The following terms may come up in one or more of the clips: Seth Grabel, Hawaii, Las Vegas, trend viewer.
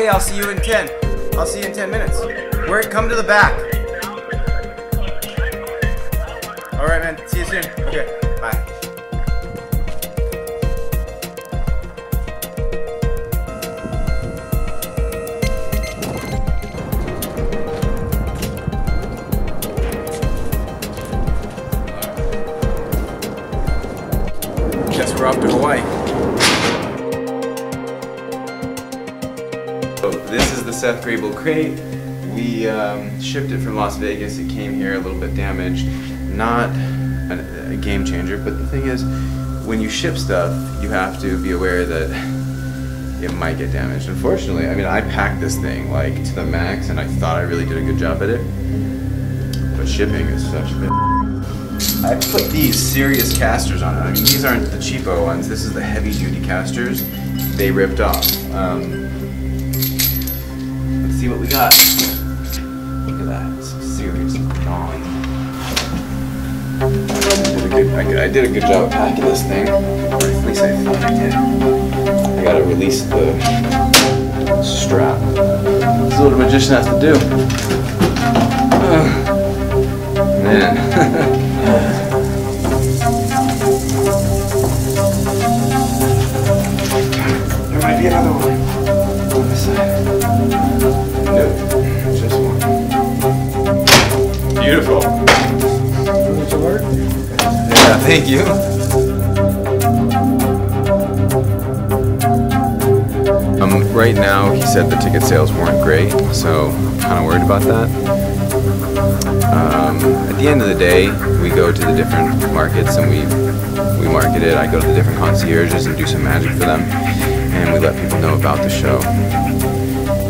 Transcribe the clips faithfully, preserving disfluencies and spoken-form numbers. Okay, I'll see you in ten. I'll see you in ten minutes. Where? Come to the back. All right, man. See you soon. Okay. Bye. Guess we're off to Hawaii. So this is the Seth Grabel crate. We um, shipped it from Las Vegas. It came here a little bit damaged. Not a, a game changer, but the thing is, when you ship stuff, you have to be aware that it might get damaged. Unfortunately, I mean, I packed this thing like to the max, and I thought I really did a good job at it. But shipping is such a bitch. I put these serious casters on it. I mean, these aren't the cheapo ones. This is the heavy-duty casters. They ripped off. Um, let's see what we got. Look at that. It's serious gnawing. I, I did a good job of packing this thing. Or at least I thought I did. I gotta release the strap. This is what a magician has to do. Uh, man. There might be another one on this side. Nope, just one. Beautiful. Does it work? Yeah, thank you. Um, right now, he said the ticket sales weren't great, so I'm kind of worried about that. Um, at the end of the day, we go to the different markets and we we market it. I go to the different concierges and do some magic for them, and we let people know about the show.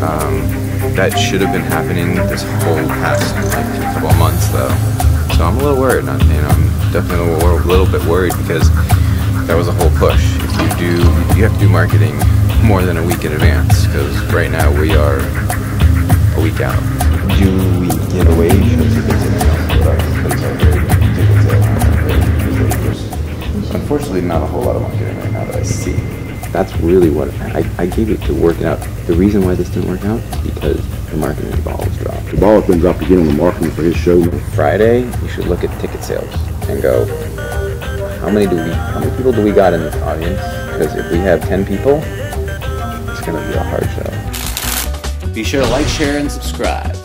Um, that should have been happening this whole past like, couple of months, though. So I'm a little worried. Not, you know, I'm definitely a little, little bit worried because that was a whole push. If you do, you have to do marketing more than a week in advance because right now we are a week out. Do we get away? Unfortunately, not a whole lot of marketing right now that I see. That's really what I, I gave it to work out. The reason why this didn't work out is because the marketing ball was dropped. The ball has been dropped again on the marketing for his show. Friday, you should look at ticket sales and go, how many do we? How many people do we got in this audience? Because if we have ten people, it's going to be a hard show. Be sure to like, share, and subscribe.